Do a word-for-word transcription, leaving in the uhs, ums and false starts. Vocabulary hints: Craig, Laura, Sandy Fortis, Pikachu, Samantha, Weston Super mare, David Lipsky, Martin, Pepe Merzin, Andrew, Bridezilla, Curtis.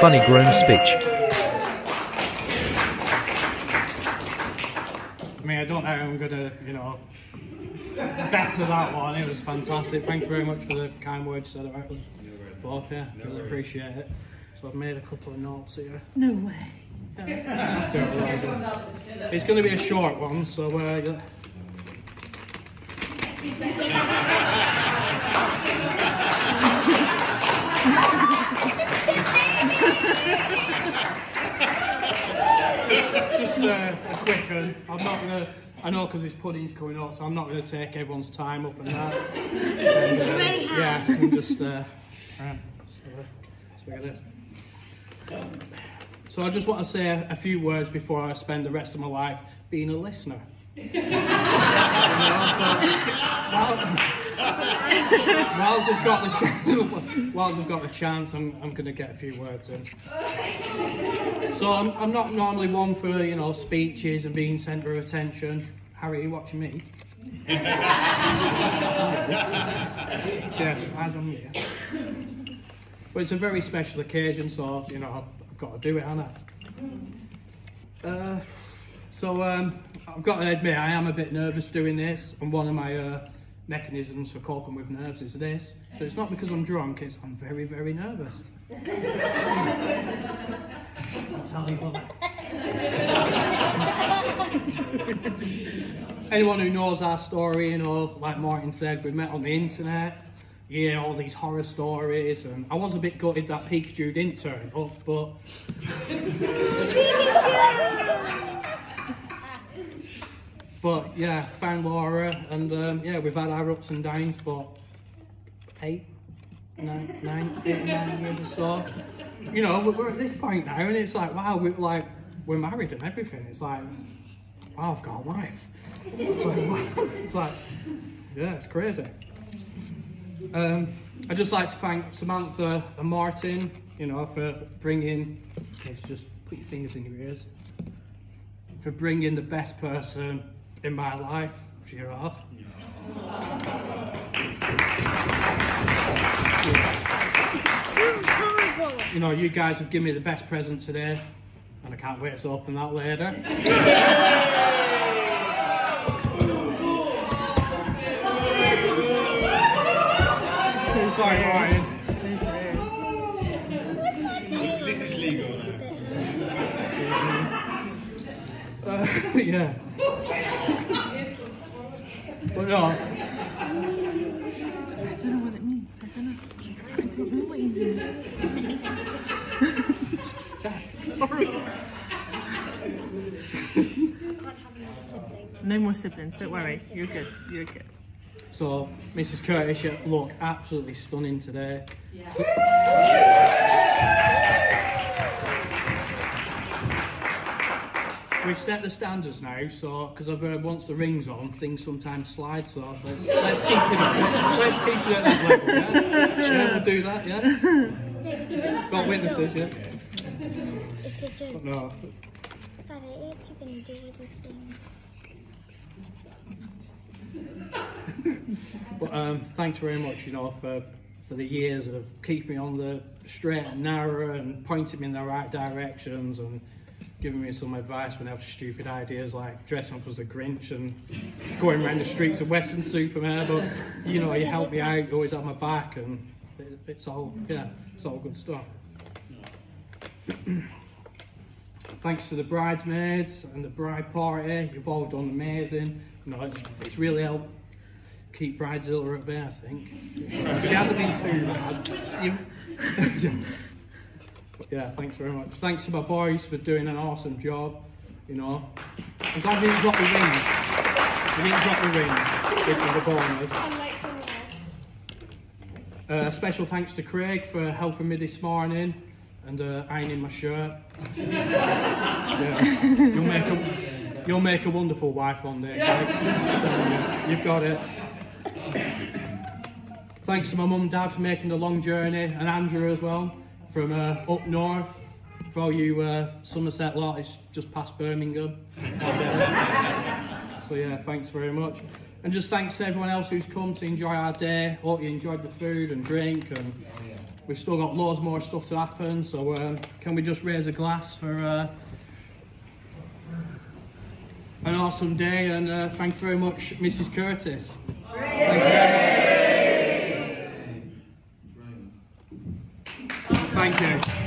Funny groom speech. I mean, I don't know how I'm going to, you know, better that one. It was fantastic. Thanks very much for the kind words said about them both, yeah. No really worries. Appreciate it. So I've made a couple of notes here. No way. Yeah. it. It's going to be a short one, so uh, yeah. Just uh, a quick one. I'm not gonna. I know because this pudding's coming up, so I'm not gonna take everyone's time up and that. And, uh, yeah, I'm just. Uh, right. So, uh, let's look at this. So I just want to say a, a few words before I spend the rest of my life being a listener. You know, so, whilst I've got the chance, whilst I've got the chance, I'm I'm going to get a few words in. So I'm I'm not normally one for, you know, speeches and being centre of attention. Harry, are you watching me? Cheers, eyes on you. But it's a very special occasion, so you know I've, I've got to do it, haven't I? Uh, so um, I've got to admit I am a bit nervous doing this, and one of my. Uh, mechanisms for coping with nerves is this. So it's not because I'm drunk, it's I'm very, very nervous. I'll tell you what. Anyone who knows our story, you know, like Martin said, we met on the internet. Yeah, all these horror stories, and I was a bit gutted that Pikachu didn't turn up, but... Pikachu! But yeah, found Laura, and um, yeah, we've had our ups and downs, but eight, nine, nine, eight, nine years or so. You know, we're at this point now, and it's like, wow, we're like, we're married and everything. It's like, wow, I've got a wife. It's like, wow. It's like, yeah, it's crazy. Um, I'd just like to thank Samantha and Martin, you know, for bringing. Let's just put your fingers in your ears. For bringing the best person in my life, Gerard. Yeah. You know, you guys have given me the best present today, and I can't wait to open that later. Sorry, Ryan. This, this is legal. Uh, yeah. But no. I don't know what it means. I don't know. I don't know what it means. Jack, sorry. No more siblings, don't worry. You're good. You're good. So, Missus Curtis looked absolutely stunning today. We've set the standards now, so because I've heard once the ring's on, things sometimes slide. So let's, let's keep it up. Let's, let's keep it at that level. Yeah, yeah, we'll do that. Yeah, got witnesses. Yeah. It's a joke. But no. Daddy, what are you going to do with these things? But um, thanks very much, you know, for for the years of keeping me on the straight and narrow and pointing me in the right directions and. Giving me some advice when I have stupid ideas like dressing up as a Grinch and going around the streets of Western Superman, but you know, you help me out, you always have my back, and it, it's all, yeah, it's all good stuff. Thanks to the bridesmaids and the bride party, you've all done amazing. You know, it's, it's really helped keep Bridezilla at bay, I think. She hasn't been too bad. Yeah, thanks very much. Thanks to my boys for doing an awesome job, you know. I'm glad we didn't drop the rings. We didn't drop the rings, which was a bonus. Uh, special thanks to Craig for helping me this morning and uh, ironing my shirt. Yeah. You'll make a, you'll make a wonderful wife one day, Craig. You've got it. Thanks to my mum and dad for making the long journey, and Andrew as well. From uh, up north, for all you uh, Somerset lot, it's just past Birmingham. So yeah, thanks very much. And just thanks to everyone else who's come to enjoy our day. Hope you enjoyed the food and drink and We've still got loads more stuff to happen, so um, can we just raise a glass for uh, an awesome day, and uh, thank you very much, Missus Curtis. Thank you. Thank you.